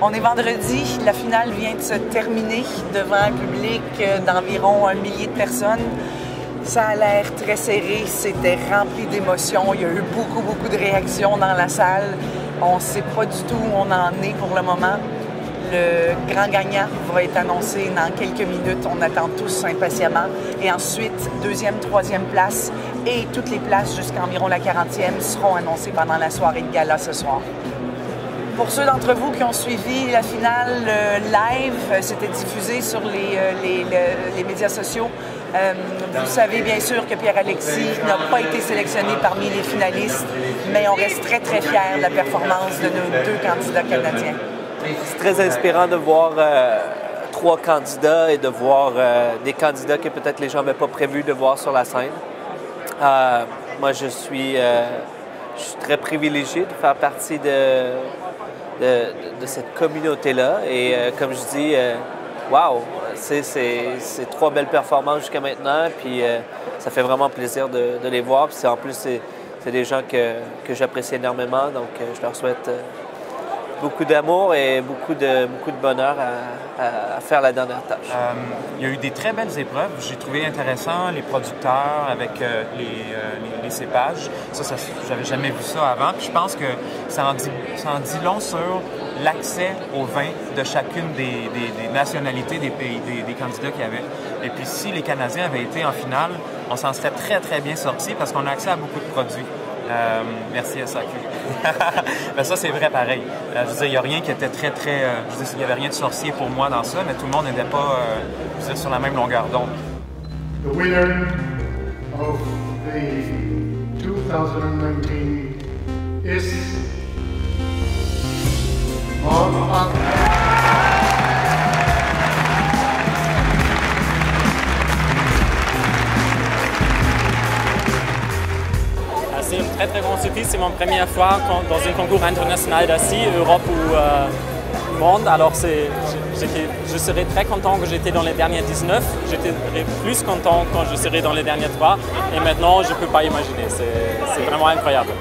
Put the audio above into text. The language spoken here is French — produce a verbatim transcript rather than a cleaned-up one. On est vendredi, la finale vient de se terminer devant un public d'environ un millier de personnes. Ça a l'air très serré, c'était rempli d'émotions, il y a eu beaucoup, beaucoup de réactions dans la salle. On ne sait pas du tout où on en est pour le moment. Le grand gagnant va être annoncé dans quelques minutes. On attend tous impatiemment. Et ensuite, deuxième, troisième place et toutes les places jusqu'à environ la quarantième seront annoncées pendant la soirée de gala ce soir. Pour ceux d'entre vous qui ont suivi la finale euh, live, c'était diffusé sur les, euh, les, les, les médias sociaux. Euh, vous savez bien sûr que Pierre-Alexis n'a pas été sélectionné parmi les finalistes, mais on reste très très fiers de la performance de nos deux candidats canadiens. C'est très inspirant de voir euh, trois candidats et de voir euh, des candidats que peut-être les gens n'avaient pas prévu de voir sur la scène. Euh, moi, je suis, euh, je suis très privilégié de faire partie de, de, de cette communauté-là. Et euh, comme je dis, waouh, wow, c'est trois belles performances jusqu'à maintenant. Puis euh, ça fait vraiment plaisir de, de les voir. Puis en plus, c'est des gens que, que j'apprécie énormément. Donc, euh, je leur souhaite euh, beaucoup d'amour et beaucoup de, beaucoup de bonheur à, à, à faire la dernière tâche. Euh, il y a eu des très belles épreuves. J'ai trouvé intéressant les producteurs avec euh, les, euh, les, les cépages. Ça, ça j'avais jamais vu ça avant. Puis je pense que ça en dit, ça en dit long sur l'accès aux vins de chacune des, des, des nationalités des pays, des, des candidats qu'il y avait. Et puis si les Canadiens avaient été en finale, on s'en serait très, très bien sortis parce qu'on a accès à beaucoup de produits. Euh, merci à S A Q. Ben ça, c'est vrai pareil. Euh, je veux dire, il n'y a rien qui était très, très... Euh, je veux dire, il n'y avait rien de sorcier pour moi dans ça, mais tout le monde n'était pas euh, je veux dire, sur la même longueur d'onde. The winner of the twenty nineteen is... C'est une très très grande surprise, c'est mon premier fois dans un concours international d'assis, Europe ou euh, monde. Alors je serais très content que j'étais dans les derniers dix-neuf, j'étais plus content quand je serais dans les derniers trois et maintenant je ne peux pas imaginer, c'est vraiment incroyable.